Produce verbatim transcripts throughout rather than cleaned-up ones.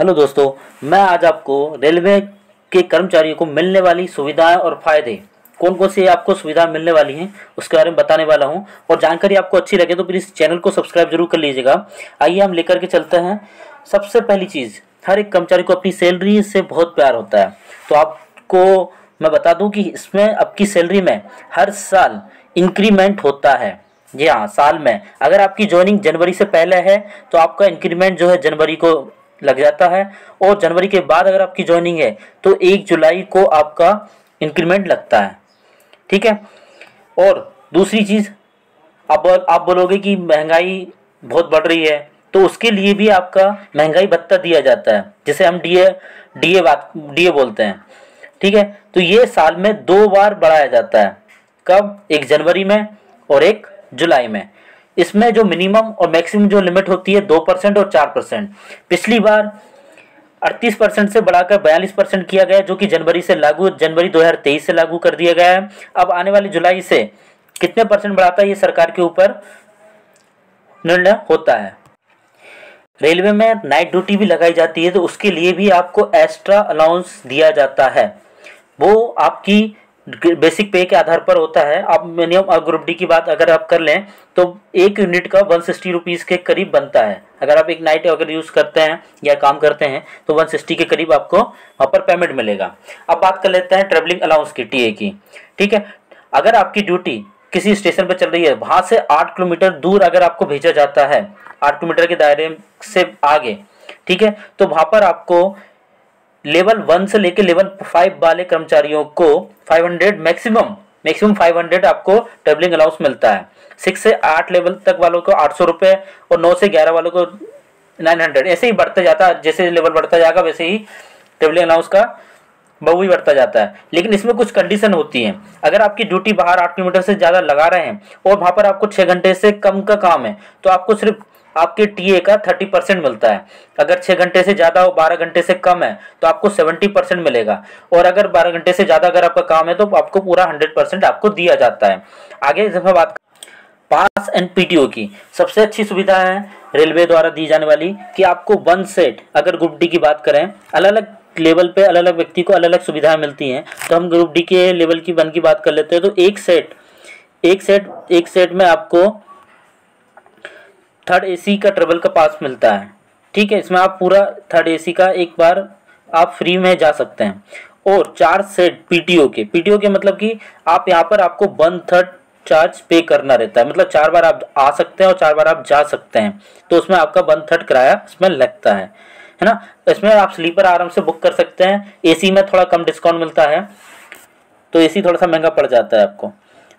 Hello दोस्तों, मैं आज आपको रेलवे के कर्मचारियों को मिलने वाली सुविधाएं और फ़ायदे, कौन कौन सी आपको सुविधाएं मिलने वाली हैं उसके बारे में बताने वाला हूं। और जानकारी आपको अच्छी लगे तो प्लीज़ चैनल को सब्सक्राइब जरूर कर लीजिएगा। आइए हम लेकर के चलते हैं। सबसे पहली चीज़, हर एक कर्मचारी को अपनी सैलरी से बहुत प्यार होता है। तो आपको मैं बता दूँ कि इसमें आपकी सैलरी में हर साल इंक्रीमेंट होता है। जी हाँ, साल में अगर आपकी ज्वाइनिंग जनवरी से पहले है तो आपका इंक्रीमेंट जो है जनवरी को लग जाता है, और जनवरी के बाद अगर आपकी ज्वाइनिंग है तो एक जुलाई को आपका इंक्रीमेंट लगता है। ठीक है। और दूसरी चीज़, आप आप बोलोगे कि महंगाई बहुत बढ़ रही है, तो उसके लिए भी आपका महंगाई भत्ता दिया जाता है, जिसे हम डीए डीए बात डीए बोलते हैं। ठीक है। तो ये साल में दो बार बढ़ाया जाता है। कब? एक जनवरी में और एक जुलाई में। इसमें जो मिनिमम और मैक्सिमम जो लिमिट होती है दो परसेंट और चार परसेंट पिछली बार अड़तीस परसेंट से बढ़ाकर बयालीस परसेंट किया गया, जो कि जनवरी से लागू जनवरी दो हज़ार तेईस से लागू कर दिया गया है। अब आने वाली जुलाई से कितने परसेंट बढ़ाता है ये सरकार के ऊपर निर्णय होता है। रेलवे में नाइट ड्यूटी भी लगाई जाती है, तो उसके लिए भी आपको एक्स्ट्रा अलाउंस दिया जाता है। वो आपकी बेसिक पे के आधार पर होता है। आप मिनिमम और ग्रुप डी की बात अगर आप कर लें तो एक यूनिट का वन सिक्सटी रुपीज़ के करीब बनता है। अगर आप एक नाइट अगर यूज़ करते हैं या काम करते हैं तो वन सिक्सटी के करीब आपको वहाँ पर पेमेंट मिलेगा। अब बात कर लेते हैं ट्रैवलिंग अलाउंस की, टी ए की। ठीक है। अगर आपकी ड्यूटी किसी स्टेशन पर चल रही है, वहाँ से आठ किलोमीटर दूर अगर आपको भेजा जाता है, आठ किलोमीटर के दायरे से आगे, ठीक है, तो वहाँ पर आपको लेवल वन से लेकर लेवल फाइव वाले कर्मचारियों को पाँच सौ मैक्सिमम मैक्सिमम पाँच सौ आपको ट्रैवलिंग अलाउंस मिलता है। सिक्स से आठ लेवल तक वालों को आठ सौ रुपये और नौ से ग्यारह वालों को नौ सौ। ऐसे ही बढ़ता जाता है, जैसे लेवल बढ़ता जाएगा वैसे ही ट्रैवलिंग अलाउंस का बहु ही बढ़ता जाता है। लेकिन इसमें कुछ कंडीशन होती है। अगर आपकी ड्यूटी बाहर आठ किलोमीटर से ज़्यादा लगा रहे हैं और वहाँ पर आपको छः घंटे से कम का काम है, तो आपको सिर्फ आपके टीए का तीस परसेंट मिलता है। अगर छः घंटे से ज़्यादा हो, बारह घंटे से कम है, तो आपको सत्तर परसेंट मिलेगा। और अगर बारह घंटे से ज़्यादा अगर आपका काम है तो आपको पूरा सौ परसेंट आपको दिया जाता है। आगे इसमें बात पास एंड पीटीओ की सबसे अच्छी सुविधा है रेलवे द्वारा दी जाने वाली, कि आपको वन सेट, अगर ग्रुप डी की बात करें, अलग अलग लेवल पे अलग अलग व्यक्ति को अलग अलग सुविधाएँ मिलती हैं। तो हम ग्रुप डी के लेवल की वन की बात कर लेते हैं। तो एक सेट एक सेट एक सेट में आपको थर्ड एसी का ट्रेवल का पास मिलता है। ठीक है। इसमें आप पूरा थर्ड एसी का एक बार आप फ्री में जा सकते हैं। और चार सेट पीटीओ के पीटीओ के मतलब कि आप यहाँ पर आपको वन थर्ड चार्ज पे करना रहता है। मतलब चार बार आप आ सकते हैं और चार बार आप जा सकते हैं, तो उसमें आपका वन थर्ड किराया इसमें लगता है, है ना। इसमें आप स्लीपर आराम से बुक कर सकते हैं। एसी में थोड़ा कम डिस्काउंट मिलता है, तो एसी थोड़ा सा महंगा पड़ जाता है आपको।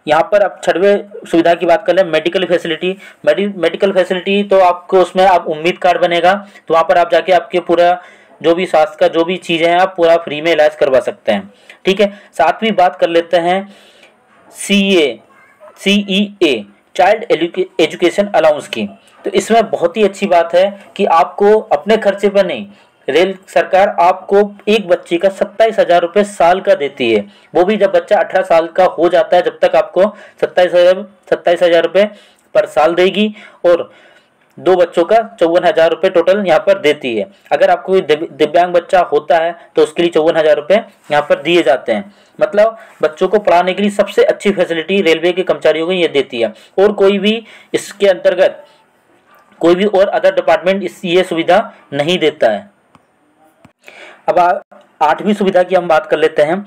यहाँ पर आप छठवें सुविधा की बात कर लें, मेडिकल फैसिलिटी। मेडिकल फैसिलिटी तो आपको उसमें आप उम्मीद कार्ड बनेगा, तो वहाँ पर आप जाके आपके पूरा जो भी स्वास्थ्य का जो भी चीज़ें हैं आप पूरा फ्री में इलाज करवा सकते हैं। ठीक है। सातवीं बात कर लेते हैं C A C E A, child education allowance की। तो इसमें बहुत ही अच्छी बात है कि आपको अपने खर्चे पर नहीं, रेल सरकार आपको एक बच्चे का सत्ताईस हज़ार रुपये साल का देती है, वो भी जब बच्चा अठारह साल का हो जाता है। जब तक आपको सत्ताईस हज़ार सत्ताईस हज़ार रुपये पर साल देगी, और दो बच्चों का चौवन हज़ार रुपये टोटल यहाँ पर देती है। अगर आपको दिव्यांग बच्चा होता है तो उसके लिए चौवन हज़ार रुपये यहाँ पर दिए जाते हैं। मतलब बच्चों को पढ़ाने के लिए सबसे अच्छी फैसिलिटी रेलवे के कर्मचारियों को ये देती है, और कोई भी इसके अंतर्गत कोई भी और अदर डिपार्टमेंट इस ये सुविधा नहीं देता है। अब आठवीं सुविधा की हम बात कर लेते हैं।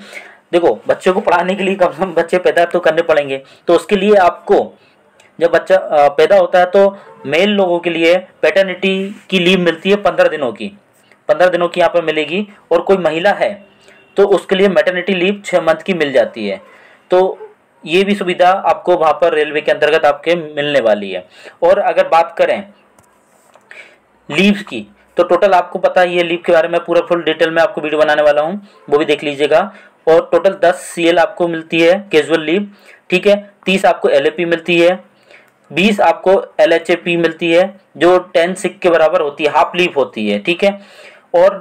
देखो, बच्चों को पढ़ाने के लिए कम से कम बच्चे पैदा तो करने पड़ेंगे, तो उसके लिए आपको जब बच्चा पैदा होता है तो मेल लोगों के लिए पैटर्निटी की लीव मिलती है पंद्रह दिनों की पंद्रह दिनों की यहाँ पर मिलेगी। और कोई महिला है तो उसके लिए मैटर्निटी लीव छः मंथ की मिल जाती है। तो ये भी सुविधा आपको वहाँ पर रेलवे के अंतर्गत आपके मिलने वाली है। और अगर बात करें लीव की, तो टोटल आपको पता है, ये लीव के बारे में पूरा फुल डिटेल में आपको वीडियो बनाने वाला हूँ, वो भी देख लीजिएगा। और टोटल दस सीएल आपको मिलती है, कैजुअल लीव। ठीक है। तीस आपको एलएपी मिलती है, बीस आपको एलएचएपी मिलती है, जो टेन सिक के बराबर होती है, हाफ लीव होती है। ठीक है। और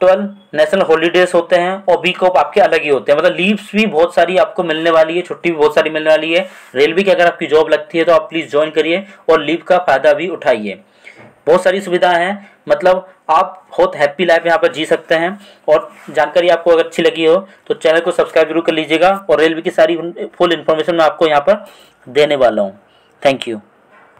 ट्वेल्व नेशनल हॉलीडेज होते हैं, और वीक ऑफ आपके अलग ही होते हैं। मतलब लीव्स भी बहुत सारी आपको मिलने वाली है, छुट्टी भी बहुत सारी मिलने वाली है रेलवे की। अगर आपकी जॉब लगती है तो आप प्लीज़ ज्वाइन करिए और लीव का फ़ायदा भी उठाइए। बहुत सारी सुविधा है, मतलब आप बहुत हैप्पी लाइफ यहाँ पर जी सकते हैं। और जानकारी आपको अगर अच्छी लगी हो तो चैनल को सब्सक्राइब जरूर कर लीजिएगा, और रेलवे की सारी फुल इन्फॉर्मेशन मैं आपको यहाँ पर देने वाला हूँ। Thank you.